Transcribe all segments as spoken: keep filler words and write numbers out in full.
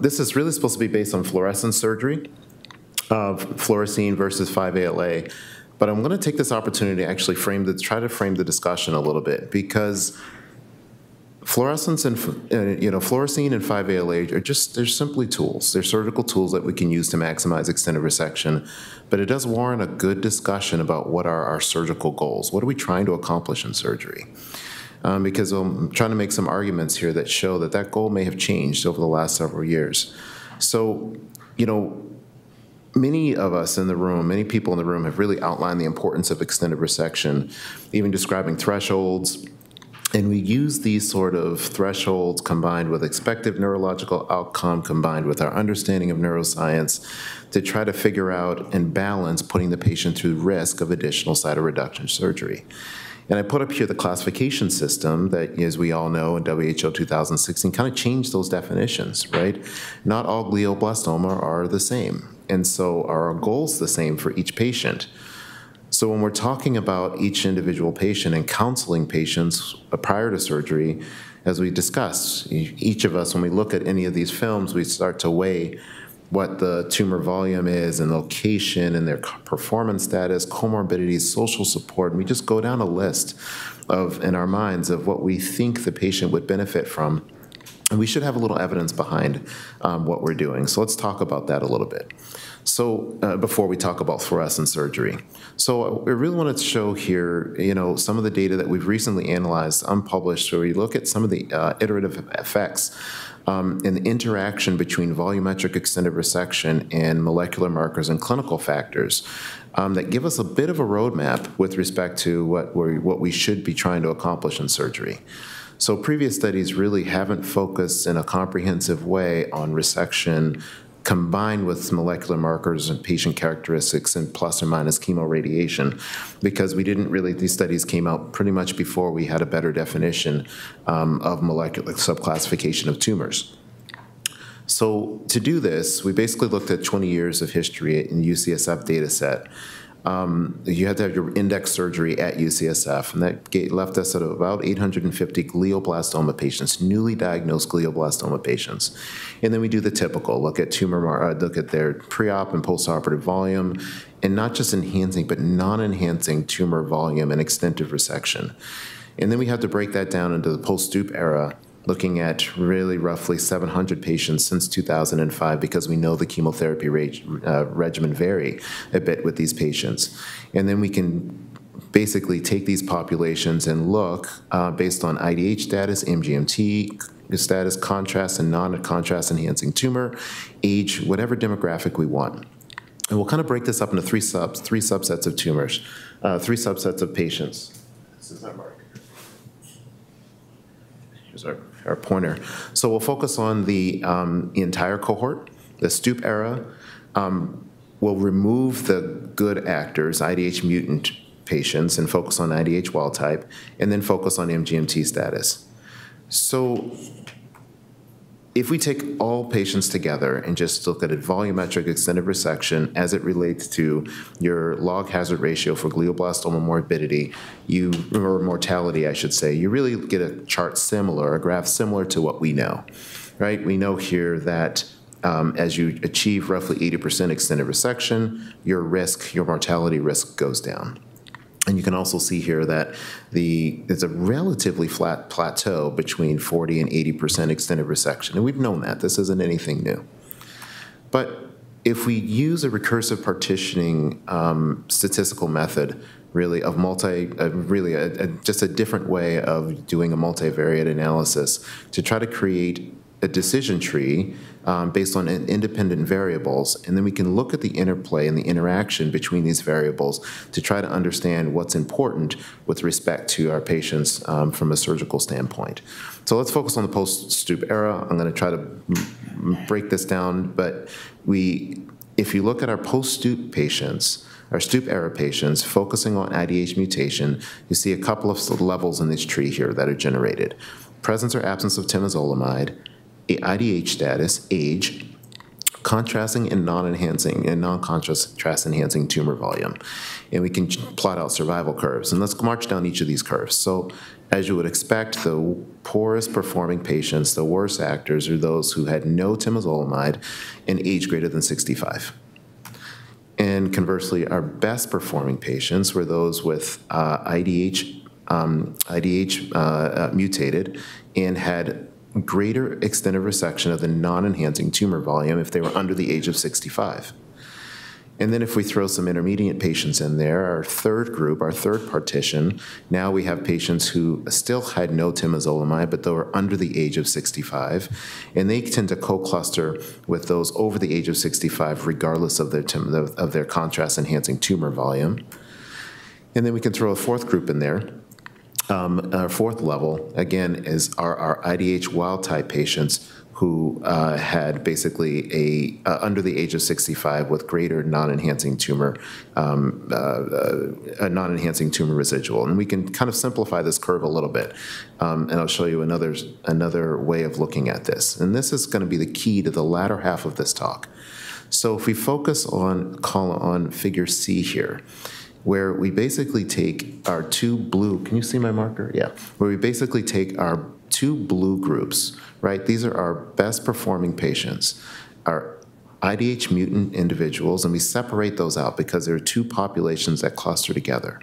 This is really supposed to be based on fluorescent surgery of fluorescein versus five A L A. But I'm going to take this opportunity to actually frame the, try to frame the discussion a little bit, because fluorescence and, you know, fluorescein and five A L A are just, they're simply tools. They're surgical tools that we can use to maximize extent of resection. But it does warrant a good discussion about what are our surgical goals. What are we trying to accomplish in surgery? Um, because I'm trying to make some arguments here that show that that goal may have changed over the last several years. So, you know, many of us in the room, many people in the room have really outlined the importance of extended resection, even describing thresholds. And we use these sort of thresholds combined with expected neurological outcome, combined with our understanding of neuroscience, to try to figure out and balance putting the patient through risk of additional cytoreduction surgery. And I put up here the classification system that, as we all know, in W H O two thousand sixteen kind of changed those definitions, right? Not all glioblastoma are the same. And so are our goals the same for each patient? So when we're talking about each individual patient and counseling patients prior to surgery, as we discussed, each of us, when we look at any of these films, we start to weigh what the tumor volume is and location and their performance status, comorbidities, social support, and we just go down a list of, in our minds, of what we think the patient would benefit from. And we should have a little evidence behind um, what we're doing. So let's talk about that a little bit. So uh, before we talk about fluorescent surgery. So I really wanted to show here, you know, some of the data that we've recently analyzed, unpublished, where we look at some of the uh, iterative effects um, and the interaction between volumetric extended resection and molecular markers and clinical factors um, that give us a bit of a roadmap with respect to what, we're, what we should be trying to accomplish in surgery. So previous studies really haven't focused in a comprehensive way on resection combined with molecular markers and patient characteristics and plus or minus chemoradiation, because we didn't really, these studies came out pretty much before we had a better definition um, of molecular subclassification of tumors. So to do this, we basically looked at twenty years of history in U C S F data set. Um, you had to have your index surgery at U C S F, and that left us at about eight hundred fifty glioblastoma patients, newly diagnosed glioblastoma patients. And then we do the typical, look at tumor, uh, look at their pre-op and post-operative volume, and not just enhancing, but non-enhancing tumor volume and extent of resection. And then we have to break that down into the post-Stupp era, looking at really roughly seven hundred patients since two thousand five, because we know the chemotherapy rate, uh, regimen vary a bit with these patients. And then we can basically take these populations and look uh, based on I D H status, M G M T status, contrast and non-contrast enhancing tumor, age, whatever demographic we want. And we'll kind of break this up into three subs, three subsets of tumors, uh, three subsets of patients. This is not Mark. Here's our our pointer. So we'll focus on the um, entire cohort, the Stupp era. Um, we'll remove the good actors, I D H mutant patients, and focus on I D H wild type, and then focus on M G M T status. So if we take all patients together and just look at a volumetric extended resection as it relates to your log hazard ratio for glioblastoma morbidity, you, or mortality, I should say, you really get a chart similar, a graph similar to what we know, right? We know here that um, as you achieve roughly eighty percent extended resection, your risk, your mortality risk goes down. And you can also see here that the, it's a relatively flat plateau between forty and eighty percent extended resection. And we've known that. This isn't anything new. But if we use a recursive partitioning um, statistical method, really, of multi, uh, really a, a, just a different way of doing a multivariate analysis to try to create a decision tree um, based on independent variables, and then we can look at the interplay and the interaction between these variables to try to understand what's important with respect to our patients um, from a surgical standpoint. So let's focus on the post-Stupp era. I'm gonna try to break this down, but we, if you look at our post-Stupp patients, our Stupp era patients focusing on I D H mutation, you see a couple of levels in this tree here that are generated. Presence or absence of temozolomide, I D H status, age, contrasting and non-enhancing and non-contrast enhancing tumor volume. And we can plot out survival curves. And let's march down each of these curves. So as you would expect, the poorest performing patients, the worst actors, are those who had no temozolomide and age greater than sixty-five. And conversely, our best performing patients were those with uh, I D H, um, I D H uh, uh, mutated and had greater extent of resection of the non-enhancing tumor volume if they were under the age of sixty-five. And then if we throw some intermediate patients in there, our third group, our third partition, now we have patients who still had no temozolomide, but they were under the age of sixty-five. And they tend to co-cluster with those over the age of sixty-five, regardless of their, of their contrast-enhancing tumor volume. And then we can throw a fourth group in there. Um, our fourth level, again, is our, our I D H wild-type patients who uh, had basically a uh, under the age of sixty-five with greater non-enhancing tumor, um, uh, uh, a non-enhancing tumor residual, and we can kind of simplify this curve a little bit, um, and I'll show you another another way of looking at this. And this is going to be the key to the latter half of this talk. So if we focus on call on Figure C here, where we basically take our two blue. Can you see my marker? Yeah. Where we basically take our two blue groups, right? These are our best performing patients, our I D H mutant individuals, and we separate those out because there are two populations that cluster together.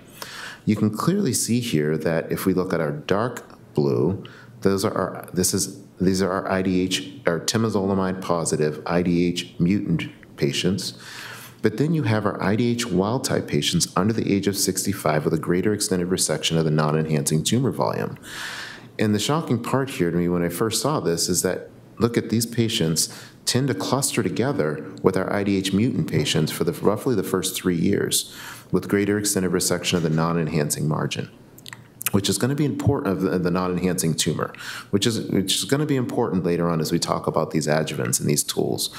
You can clearly see here that if we look at our dark blue, those are our, this is, these are our I D H, our temozolomide positive I D H mutant patients. But then you have our I D H wild-type patients under the age of sixty-five with a greater extended resection of the non-enhancing tumor volume. And the shocking part here to me when I first saw this is that, look at these patients tend to cluster together with our I D H mutant patients for the, roughly the first three years with greater extended resection of the non-enhancing margin, which is going to be important, of the, the non-enhancing tumor, which is, which is going to be important later on as we talk about these adjuvants and these tools.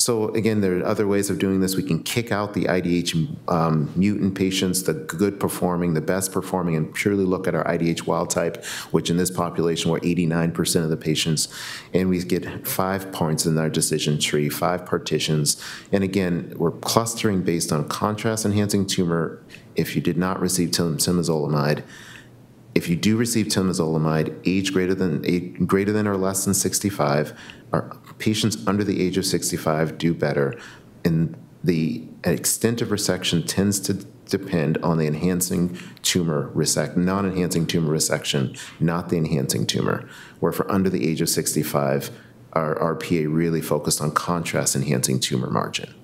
So again, there are other ways of doing this. We can kick out the I D H um, mutant patients, the good performing, the best performing, and purely look at our I D H wild type, which in this population were eighty-nine percent of the patients. And we get five points in our decision tree, five partitions. And again, we're clustering based on contrast enhancing tumor if you did not receive temozolomide. If you do receive temozolomide, age greater than, age greater than or less than sixty-five, our patients under the age of sixty-five do better, and the extent of resection tends to depend on the enhancing tumor resec, non-enhancing tumor resection, not the enhancing tumor, where for under the age of sixty-five, our R P A really focused on contrast-enhancing tumor margin.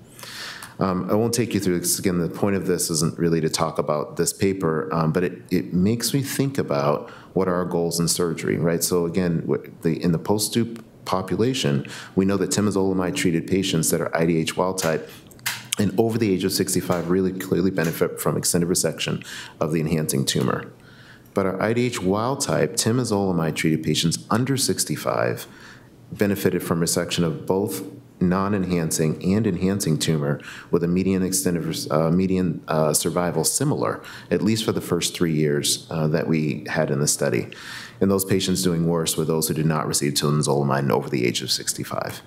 Um, I won't take you through this. Again, the point of this isn't really to talk about this paper, um, but it, it makes me think about what are our goals in surgery, right? So again, what the, in the post-Stupp population, we know that temozolomide-treated patients that are I D H wild-type and over the age of sixty-five really clearly benefit from extended resection of the enhancing tumor. But our I D H wild-type, temozolomide-treated patients under sixty-five benefited from resection of both non-enhancing and enhancing tumor with a median extended uh, median uh, survival similar, at least for the first three years uh, that we had in the study. And those patients doing worse were those who did not receive temozolomide over the age of sixty-five.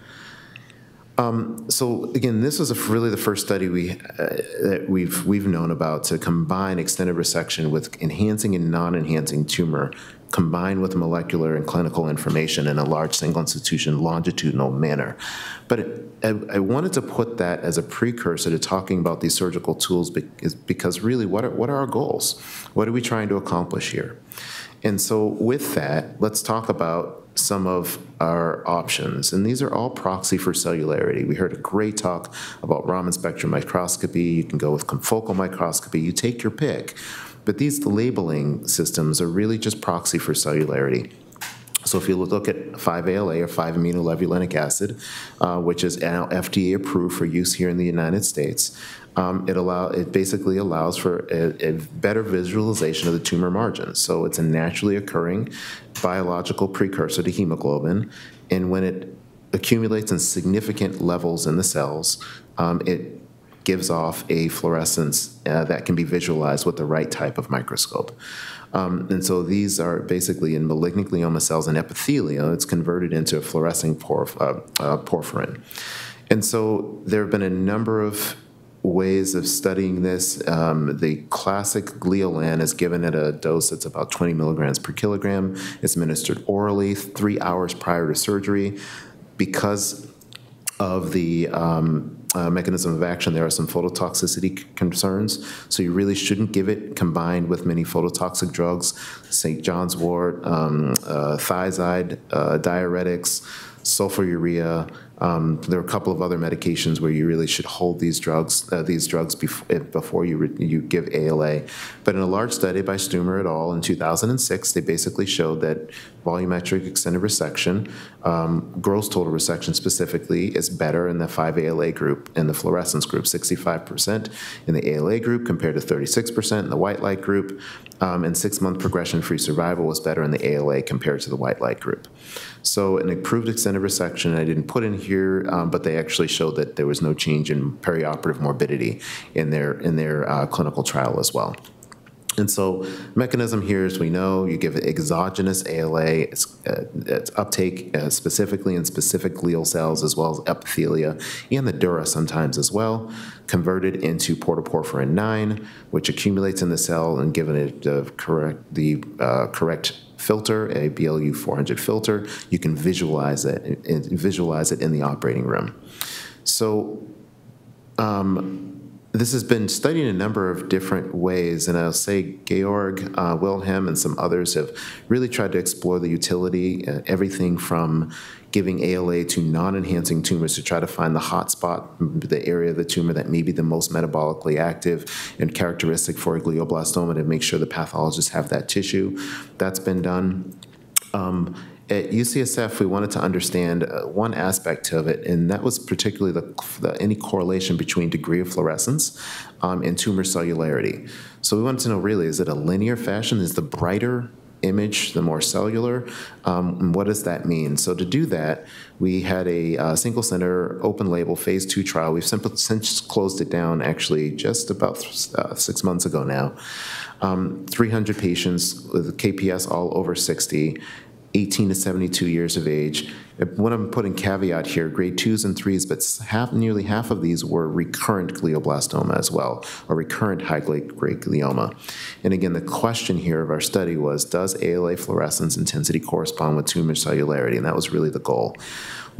Um, so again, this was a, really the first study we, uh, that we've, we've known about to combine extended resection with enhancing and non-enhancing tumor combined with molecular and clinical information in a large single institution longitudinal manner. But it, I, I wanted to put that as a precursor to talking about these surgical tools because, because really what are, what are our goals? What are we trying to accomplish here? And so with that, let's talk about some of our options. And these are all proxy for cellularity. We heard a great talk about Raman spectrum microscopy. You can go with confocal microscopy. You take your pick. But these labeling systems are really just proxy for cellularity. So if you look at five A L A, or five aminolevulinic acid, uh, which is now F D A approved for use here in the United States, Um, it, allow, it basically allows for a, a better visualization of the tumor margins. So it's a naturally occurring biological precursor to hemoglobin. And when it accumulates in significant levels in the cells, um, it gives off a fluorescence uh, that can be visualized with the right type of microscope. Um, and so these are basically in malignant glioma cells and epithelia, it's converted into a fluorescing porf uh, uh, porphyrin. And so there have been a number of ways of studying this. Um, the classic gliolan is given at a dose that's about twenty milligrams per kilogram. It's administered orally three hours prior to surgery. Because of the um, uh, mechanism of action, there are some phototoxicity concerns, so you really shouldn't give it combined with many phototoxic drugs, Saint John's wort, um, uh, thiazide, uh, diuretics, sulfur urea. Um, there are a couple of other medications where you really should hold these drugs uh, these drugs bef before you, re you give A L A. But in a large study by Stummer et al. In two thousand six, they basically showed that volumetric extended resection, um, gross total resection specifically, is better in the five A L A group and the fluorescence group, sixty-five percent in the A L A group compared to thirty-six percent in the white light group, um, and six-month progression-free survival was better in the A L A compared to the white light group. So an improved extended resection, I didn't put in here Here, um, but they actually showed that there was no change in perioperative morbidity in their in their uh, clinical trial as well. And so, mechanism here is, we know you give exogenous A L A, it's, uh, it's uptake uh, specifically in specific glial cells as well as epithelia and the dura sometimes as well, converted into protoporphyrin nine, which accumulates in the cell and given it uh, correct, the uh, correct filter, a B L U four hundred filter, you can visualize it, visualize it in the operating room. So, um, this has been studied in a number of different ways, and I'll say Georg uh, Wilhelm and some others have really tried to explore the utility, uh, everything from giving A L A to non-enhancing tumors to try to find the hot spot, the area of the tumor that may be the most metabolically active and characteristic for a glioblastoma, to make sure the pathologists have that tissue. That's been done. Um, At U C S F, we wanted to understand uh, one aspect of it, and that was particularly the, the, any correlation between degree of fluorescence um, and tumor cellularity. So we wanted to know, really, is it a linear fashion? Is the brighter image the more cellular? Um, and what does that mean? So to do that, we had a uh, single center, open label, phase two trial. We've since closed it down, actually, just about uh, six months ago now. Um, three hundred patients with K P S all over sixty. eighteen to seventy-two years of age. What I'm putting caveat here, grade twos and threes, but half, nearly half of these were recurrent glioblastoma as well, or recurrent high-grade glioma. And again, the question here of our study was, does A L A fluorescence intensity correspond with tumor cellularity? And that was really the goal.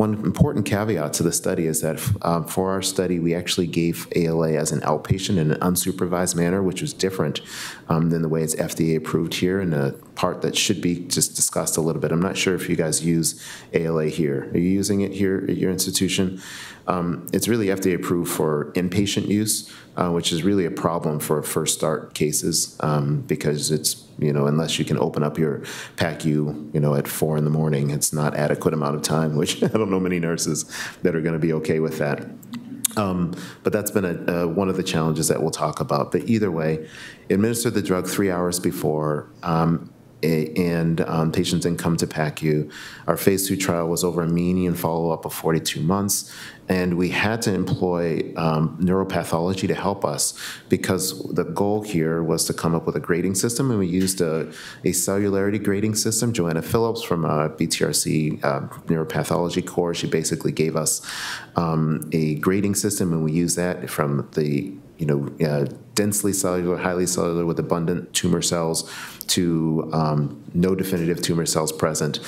One important caveat to the study is that um, for our study, we actually gave A L A as an outpatient in an unsupervised manner, which was different um, than the way it's F D A approved here, and a part that should be just discussed a little bit. I'm not sure if you guys use A L A here. Are you using it here at your institution? Um, it's really F D A approved for inpatient use, uh, which is really a problem for first start cases um, because it's, you know, unless you can open up your P A C U, you know, at four in the morning, it's not adequate amount of time, which I don't know many nurses that are going to be okay with that. Um, but that's been a, uh, one of the challenges that we'll talk about. But either way, administer the drug three hours before, um, and um, patients didn't come to P A C U. Our phase two trial was over a median follow-up of forty-two months, and we had to employ um, neuropathology to help us because the goal here was to come up with a grading system, and we used a, a cellularity grading system. Joanna Phillips from a B T R C uh, neuropathology core, she basically gave us um, a grading system, and we used that from the you know, uh, densely cellular, highly cellular with abundant tumor cells to um, no definitive tumor cells present.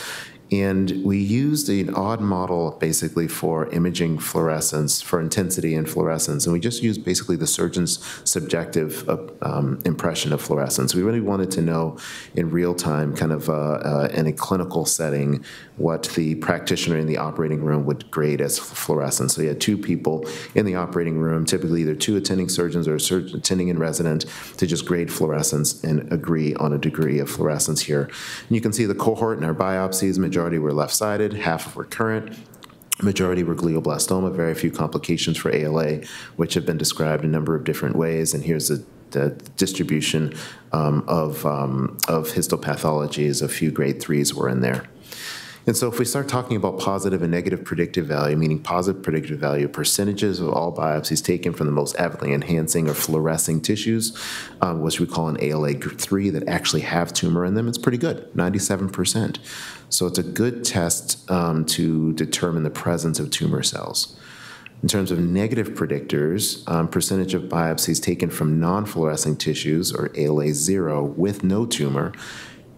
And we used an odd model basically for imaging fluorescence, for intensity and fluorescence. And we just used basically the surgeon's subjective uh, um, impression of fluorescence. We really wanted to know in real time, kind of uh, uh, in a clinical setting, what the practitioner in the operating room would grade as fluorescence. So you had two people in the operating room, typically either two attending surgeons or a surgeon attending and resident, to just grade fluorescence and agree on a degree of fluorescence here. And you can see the cohort in our biopsies, majority Majority were left-sided, half were recurrent, majority were glioblastoma, very few complications for A L A, which have been described a number of different ways. And here's the, the distribution um, of, um, of histopathologies. A few grade threes were in there. And so if we start talking about positive and negative predictive value, meaning positive predictive value, percentages of all biopsies taken from the most avidly enhancing or fluorescing tissues, um, which we call an A L A group three, that actually have tumor in them, it's pretty good, ninety-seven percent. So it's a good test um, to determine the presence of tumor cells. In terms of negative predictors, um, percentage of biopsies taken from non-fluorescing tissues, or A L A zero, with no tumor,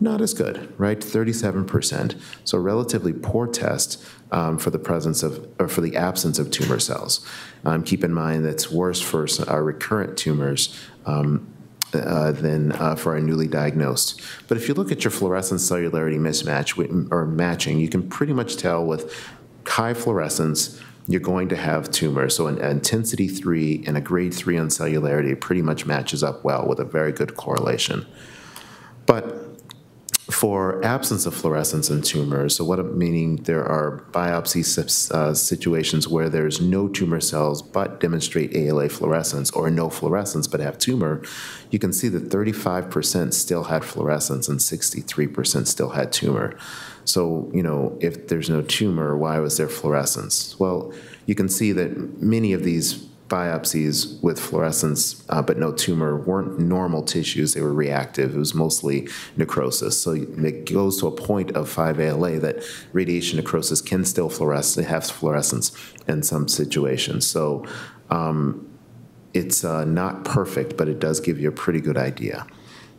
not as good, right? thirty-seven percent, so a relatively poor test um, for the presence of, or for the absence of tumor cells. Um, keep in mind that's worse for our recurrent tumors um, Uh, than uh, for our newly diagnosed. But if you look at your fluorescence cellularity mismatch or matching, you can pretty much tell with high fluorescence, you're going to have tumors. So an intensity three and a grade three on cellularity pretty much matches up well with a very good correlation. But for absence of fluorescence in tumors, so what I'm meaning, there are biopsy uh, situations where there's no tumor cells but demonstrate A L A fluorescence, or no fluorescence but have tumor, you can see that thirty-five percent still had fluorescence and sixty-three percent still had tumor. So, you know, if there's no tumor, why was there fluorescence? Well, you can see that many of these biopsies with fluorescence uh, but no tumor weren't normal tissues, they were reactive. It was mostly necrosis. So it goes to a point of five A L A that radiation necrosis can still fluoresce, have fluorescence in some situations. So um, it's uh, not perfect, but it does give you a pretty good idea.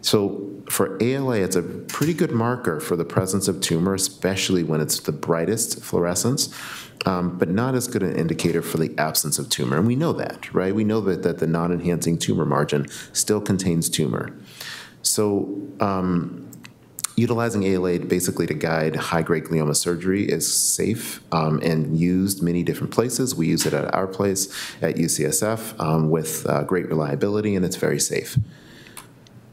So for A L A, it's a pretty good marker for the presence of tumor, especially when it's the brightest fluorescence, um, but not as good an indicator for the absence of tumor. And we know that, right? We know that, that the non-enhancing tumor margin still contains tumor. So um, utilizing A L A basically to guide high-grade glioma surgery is safe um, and used many different places. We use it at our place at U C S F um, with uh, great reliability, and it's very safe.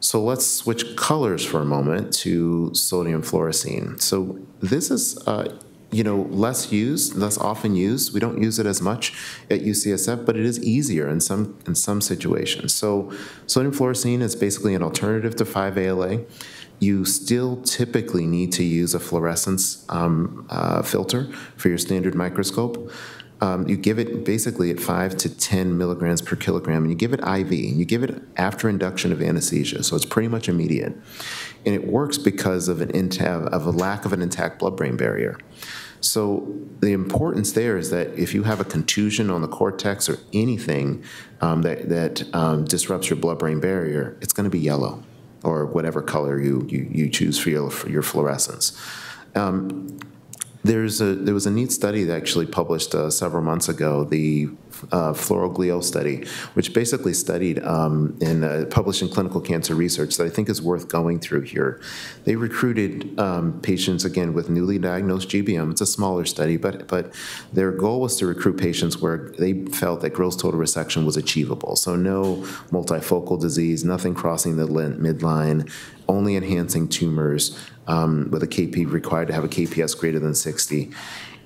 So let's switch colors for a moment to sodium fluorescein. So this is, uh, you know, less used, less often used. We don't use it as much at U C S F, but it is easier in some, in some situations. So sodium fluorescein is basically an alternative to five A L A. You still typically need to use a fluorescence um, uh, filter for your standard microscope. Um, you give it basically at five to ten milligrams per kilogram, and you give it I V, and you give it after induction of anesthesia, so it's pretty much immediate. And it works because of, an of a lack of an intact blood-brain barrier. So the importance there is that if you have a contusion on the cortex or anything um, that, that um, disrupts your blood-brain barrier, it's gonna be yellow, or whatever color you, you, you choose for your, for your fluorescence. Um, There's a, there was a neat study that actually published uh, several months ago, the uh, fluoroglio study, which basically studied um, in uh, published in Clinical Cancer Research that I think is worth going through here. They recruited um, patients, again, with newly diagnosed G B M. It's a smaller study, but, but their goal was to recruit patients where they felt that gross total resection was achievable. So no multifocal disease, nothing crossing the midline, only enhancing tumors, Um, with a K P required to have a K P S greater than sixty.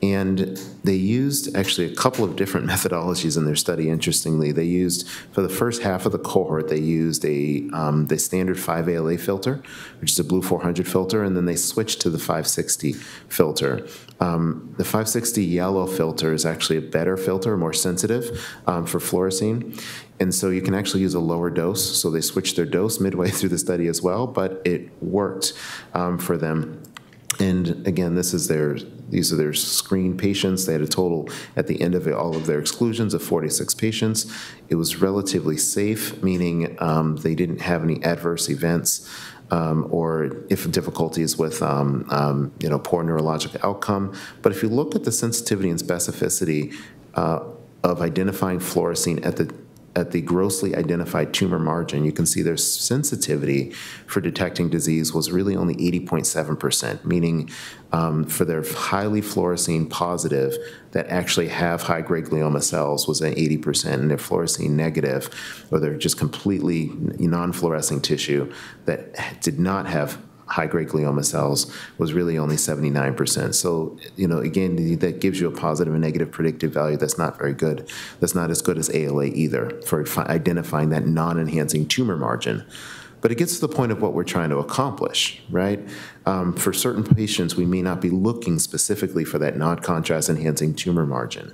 And they used actually a couple of different methodologies in their study, interestingly. They used, for the first half of the cohort, they used a, um, the standard five A L A filter, which is a BLU four hundred filter, and then they switched to the five sixty filter. Um, the five sixty yellow filter is actually a better filter, more sensitive um, for fluorescein. And so you can actually use a lower dose. So they switched their dose midway through the study as well, but it worked um, for them. And again, this is their, these are their screened patients. They had a total at the end of it, all of their exclusions of forty-six patients. It was relatively safe, meaning um, they didn't have any adverse events um, or if difficulties with um, um, you know, poor neurologic outcome. But if you look at the sensitivity and specificity uh, of identifying fluorescein at the at the grossly identified tumor margin, you can see their sensitivity for detecting disease was really only eighty point seven percent, meaning um, for their highly fluorescein positive that actually have high-grade glioma cells was at eighty percent, and their fluorescein negative, or their just completely non-fluorescing tissue that did not have high-grade glioma cells was really only seventy-nine percent. So, you know, again, that gives you a positive and negative predictive value that's not very good. That's not as good as A L A either for identifying that non-enhancing tumor margin. But it gets to the point of what we're trying to accomplish, right? Um, for certain patients, we may not be looking specifically for that non-contrast enhancing tumor margin.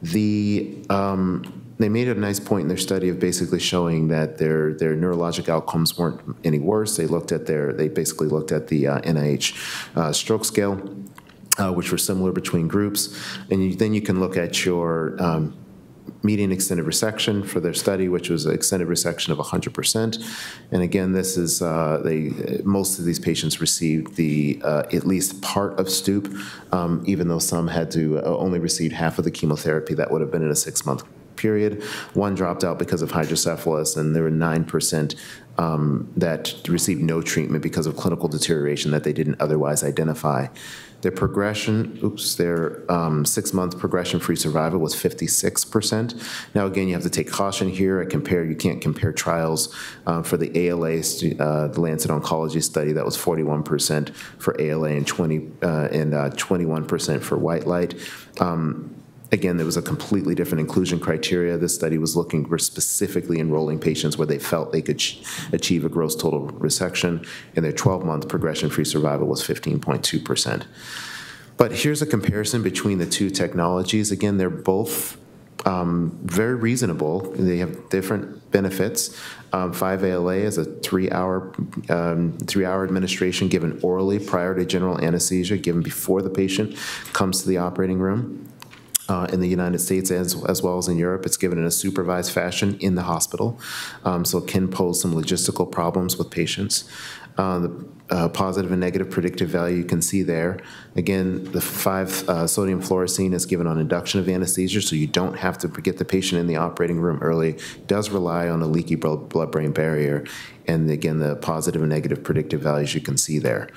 The... Um, They made a nice point in their study of basically showing that their, their neurologic outcomes weren't any worse. They looked at their, they basically looked at the uh, N I H uh, stroke scale, uh, which were similar between groups. And you, then you can look at your um, median extended resection for their study, which was an extended resection of one hundred percent. And again, this is, uh, they, most of these patients received the, uh, at least part of Stupp, um, even though some had to only receive half of the chemotherapy that would have been in a six-month period. One dropped out because of hydrocephalus, and there were nine percent um, that received no treatment because of clinical deterioration that they didn't otherwise identify. Their progression, oops, their um, six-month progression-free survival was fifty-six percent. Now, again, you have to take caution here. I compare, you can't compare trials uh, for the A L A, uh, the Lancet Oncology study, that was forty-one percent for A L A and twenty-one percent uh, uh, for white light. Um, Again, there was a completely different inclusion criteria. This study was looking, were specifically enrolling patients where they felt they could achieve a gross total resection, and their twelve-month progression-free survival was fifteen point two percent. But here's a comparison between the two technologies. Again, they're both um, very reasonable. They have different benefits. Um, five A L A is a three-hour um, three-hour administration given orally prior to general anesthesia, given before the patient comes to the operating room. Uh, in the United States as, as well as in Europe, it's given in a supervised fashion in the hospital, um, so it can pose some logistical problems with patients. Uh, the uh, positive and negative predictive value you can see there. Again, the five uh, sodium fluorescein is given on induction of anesthesia, so you don't have to get the patient in the operating room early. It does rely on a leaky blood-brain barrier, and again, the positive and negative predictive values you can see there.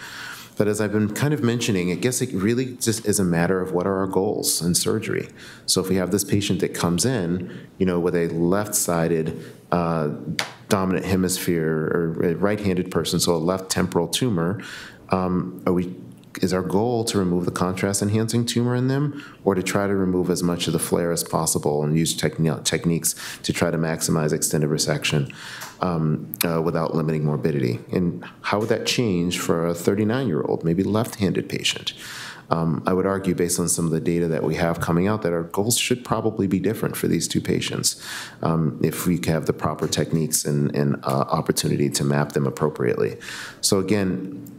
But as I've been kind of mentioning, I guess it really just is a matter of what are our goals in surgery. So if we have this patient that comes in, you know, with a left-sided uh, dominant hemisphere or a right-handed person, so a left temporal tumor, um, are we, is our goal to remove the contrast-enhancing tumor in them, or to try to remove as much of the flare as possible and use techni techniques to try to maximize extended resection um, uh, without limiting morbidity? And how would that change for a thirty-nine-year-old, maybe left-handed patient? Um, I would argue, based on some of the data that we have coming out, that our goals should probably be different for these two patients um, if we have the proper techniques and, and uh, opportunity to map them appropriately. So again,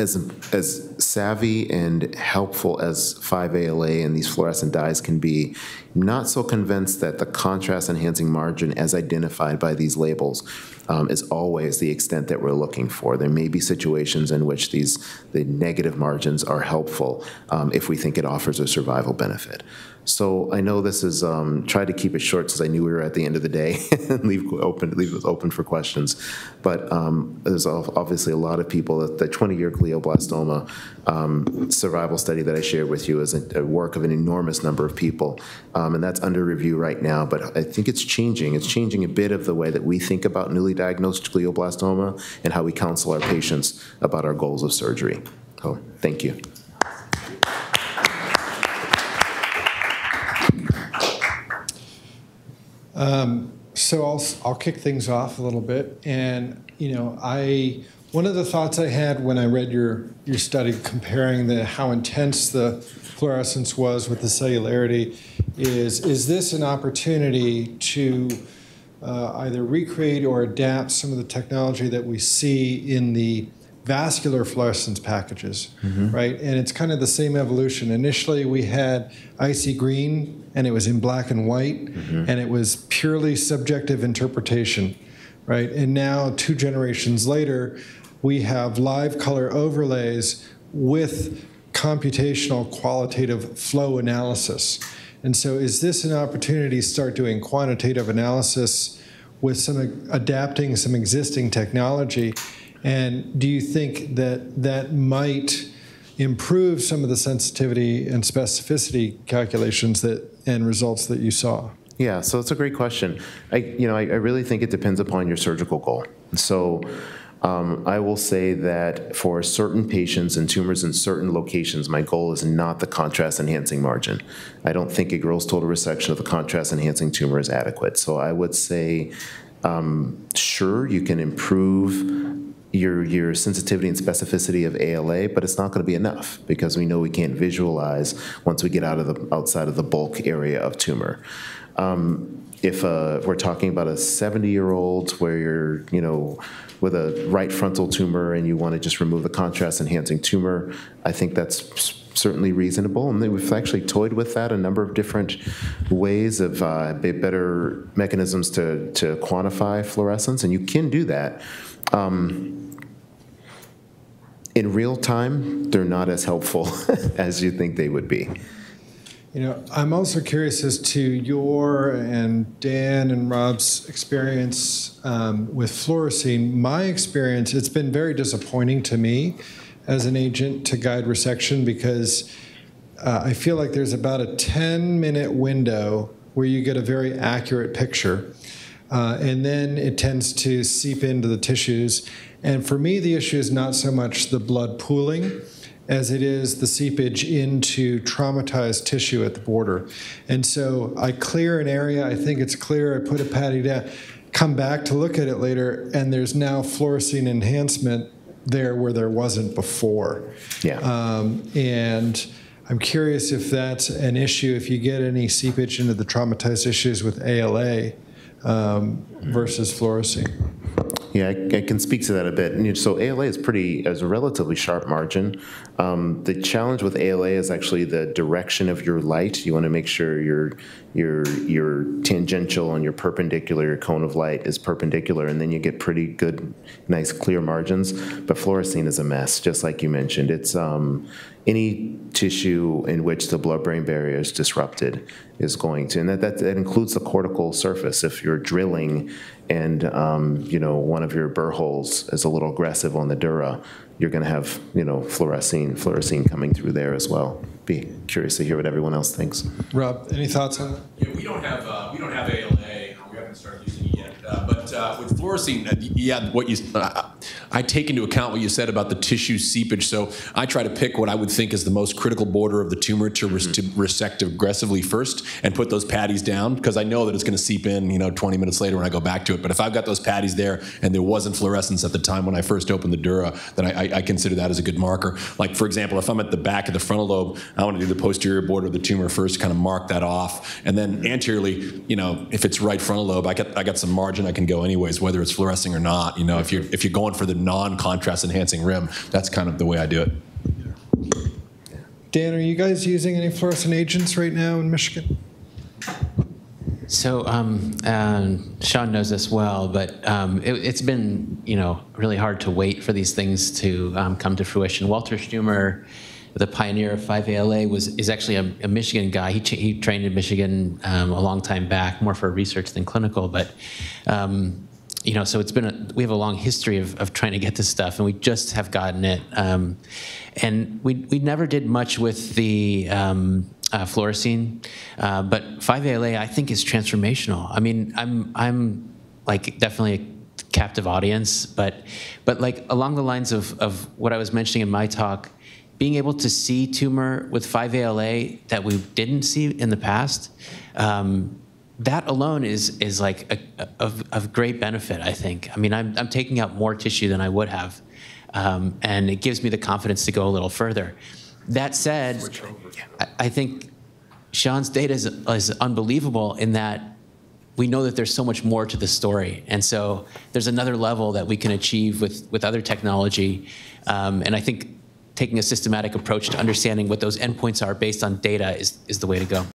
As, as savvy and helpful as five A L A and these fluorescent dyes can be, I'm not so convinced that the contrast-enhancing margin as identified by these labels um, is always the extent that we're looking for. There may be situations in which these the negative margins are helpful um, if we think it offers a survival benefit. So I know this is, um, tried to keep it short since I knew we were at the end of the day and leave, open, leave it open for questions. But um, there's obviously a lot of people, that the twenty-year glioblastoma um, survival study that I shared with you is a, a work of an enormous number of people. Um, and that's under review right now, but I think it's changing. It's changing a bit of the way that we think about newly diagnosed glioblastoma and how we counsel our patients about our goals of surgery. So thank you. Um, so I'll, I'll kick things off a little bit. And, you know, I, one of the thoughts I had when I read your, your study comparing the, how intense the fluorescence was with the cellularity is, is this an opportunity to uh, either recreate or adapt some of the technology that we see in the vascular fluorescence packages, mm-hmm. right? And it's kind of the same evolution. Initially, we had icy green, and it was in black and white, mm-hmm. and it was purely subjective interpretation, right? And now, two generations later, we have live color overlays with computational qualitative flow analysis. And so is this an opportunity to start doing quantitative analysis with some adapting some existing technology? And do you think that that might improve some of the sensitivity and specificity calculations that, and results that you saw? Yeah, so it's a great question. I, you know, I, I really think it depends upon your surgical goal. So um, I will say that for certain patients and tumors in certain locations, my goal is not the contrast-enhancing margin. I don't think a gross total resection of the contrast-enhancing tumor is adequate. So I would say, um, sure, you can improve Your, your sensitivity and specificity of A L A, but it's not going to be enough because we know we can't visualize once we get out of the outside of the bulk area of tumor. Um, if, uh, if we're talking about a seventy-year-old where you're, you know, with a right frontal tumor and you want to just remove the contrast-enhancing tumor, I think that's certainly reasonable. And we've actually toyed with that a number of different ways of uh, better mechanisms to, to quantify fluorescence, and you can do that. Um, in real time, they're not as helpful as you think they would be. You know, I'm also curious as to your and Dan and Rob's experience um, with fluorescein. My experience, it's been very disappointing to me as an agent to guide resection, because uh, I feel like there's about a ten-minute window where you get a very accurate picture, uh, and then it tends to seep into the tissues. And for me, the issue is not so much the blood pooling as it is the seepage into traumatized tissue at the border. And so I clear an area, I think it's clear, I put a patty down, come back to look at it later, and there's now fluorescein enhancement there where there wasn't before. Yeah. Um, and I'm curious if that's an issue, if you get any seepage into the traumatized issues with A L A um, versus fluorescein. Yeah, I, I can speak to that a bit. And so A L A is pretty, as a relatively sharp margin. Um, the challenge with A L A is actually the direction of your light. You want to make sure your your your tangential and your perpendicular, your cone of light is perpendicular, and then you get pretty good, nice, clear margins. But fluorescein is a mess, just like you mentioned. It's um, any tissue in which the blood-brain barrier is disrupted is going to, and that, that, that includes the cortical surface. If you're drilling and um, you know, one of your burr holes is a little aggressive on the dura, you're gonna have, you know, fluorescein, fluorescein coming through there as well. Be curious to hear what everyone else thinks. Rob, any thoughts on that? Yeah, we don't have, uh, we don't have A L A, we haven't started using it yet, uh, but uh, with fluorescein, uh, yeah, what you, uh, I take into account what you said about the tissue seepage, so I try to pick what I would think is the most critical border of the tumor to, res to resect aggressively first and put those patties down, because I know that it's going to seep in, you know, twenty minutes later when I go back to it. But if I've got those patties there and there wasn't fluorescence at the time when I first opened the dura, then I, I, I consider that as a good marker. Like, for example, if I'm at the back of the frontal lobe, I want to do the posterior border of the tumor first, kind of mark that off, and then anteriorly, you know, if it's right frontal lobe, I got I got some margin I can go anyways, whether it's fluorescing or not. You know, if you're if you're going for the non-contrast enhancing rim, that's kind of the way I do it. Dan, are you guys using any fluorescent agents right now in Michigan? So um, uh, Sean knows this well, but um, it, it's been, you know, really hard to wait for these things to um, come to fruition. Walter Stummer, the pioneer of five A L A, was is actually a, a Michigan guy. He, he trained in Michigan um, a long time back, more for research than clinical, but. Um, You know, so it's been a, we have a long history of, of trying to get this stuff, and we just have gotten it. Um, and we we never did much with the um, uh, fluorescein, uh, but five A L A I think is transformational. I mean, I'm I'm like definitely a captive audience, but but like along the lines of of what I was mentioning in my talk, being able to see tumor with five A L A that we didn't see in the past. Um, That alone is is like a, a, of of great benefit, I think. I mean, I'm I'm taking out more tissue than I would have, um, and it gives me the confidence to go a little further. That said, I, I think Sean's data is is unbelievable in that we know that there's so much more to the story, and so there's another level that we can achieve with with other technology, um, and I think taking a systematic approach to understanding what those endpoints are based on data is is the way to go.